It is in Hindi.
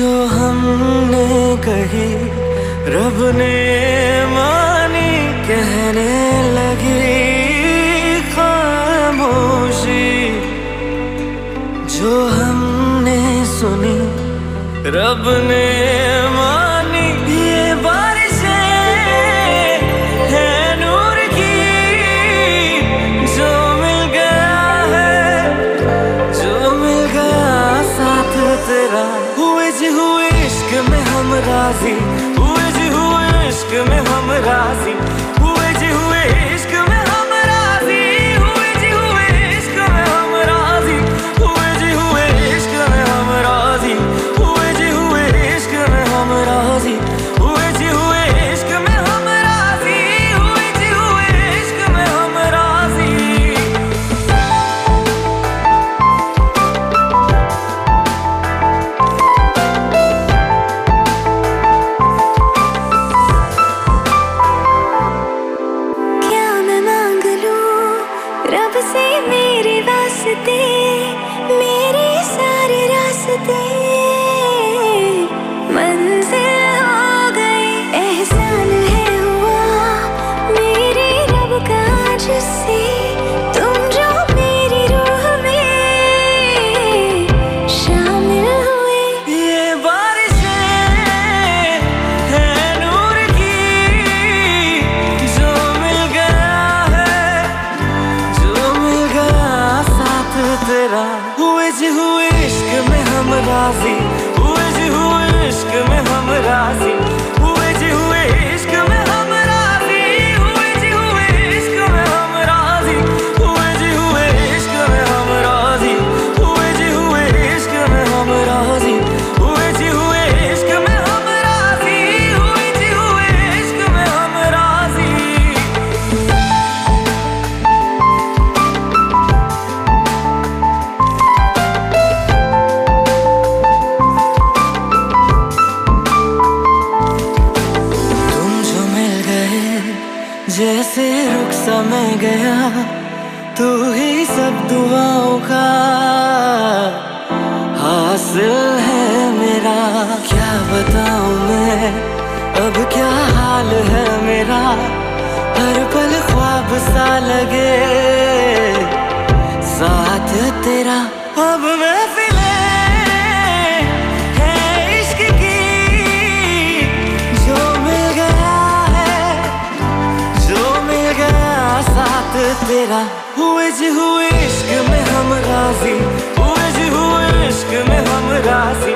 जो हमने कही रब ने मानी, कहने लगी खामोशी जो हमने सुनी रब ने मानी। ये बारिशें हैं नूर की जो मिल गया है, जो मिल गया साथ तेरा। हुए जी हुए इश्क में हम राजी, हुए जी हुए इश्क में हम राजी, हुए जी हुए इश्क में हम राजी, हुए जी हुए इश्क में हम राजी, हुए जी हुए इश्क में हम राजी, हुए जी हुए इश्क में हम राजी, हुए जी हुए इश्क में हम राजी, हुए जी हुए इश्क में हम राजी। क्या मैं मांग लूं रब से मेरे वास्ते, मेरे सारे रास्ते मंजिल हो गए। एहसान है हुआ मेरे रब का जिससे तुम जो मेरी रूह में शामिल हुए। ये बारिशें हैं नूर की जो मिल गया है, जो मिल गया साथ तेरा। हुए जी हुए इश्क में हम राजी, हुए जी हुए इश्क में हम राजी, हुए जी हुए इश्क में हम राजी, हुए जी हुए इश्क में हम राजी, हुए जी हुए इश्क में हम राजी, हुए जी हुए इश्क में हम राजी, हुए जी हुए इश्क में हम राजी, हुए जी हुए इश्क में हम राजी। तुम जो मिल गए जैसे रुख समय गया, तू ही सब दुआओं का हासिल है मेरा। क्या बताऊं मैं अब क्या हाल है मेरा, हर पल ख्वाब सा लगे साथ तेरा। अब मैं महफिलें हैं इश्क की जो मिल गया है, जो मिल गया साथ तेरा। हुए जी हुए इश्क में हम राजी, हुए जी हुए इश्क में हम राजी।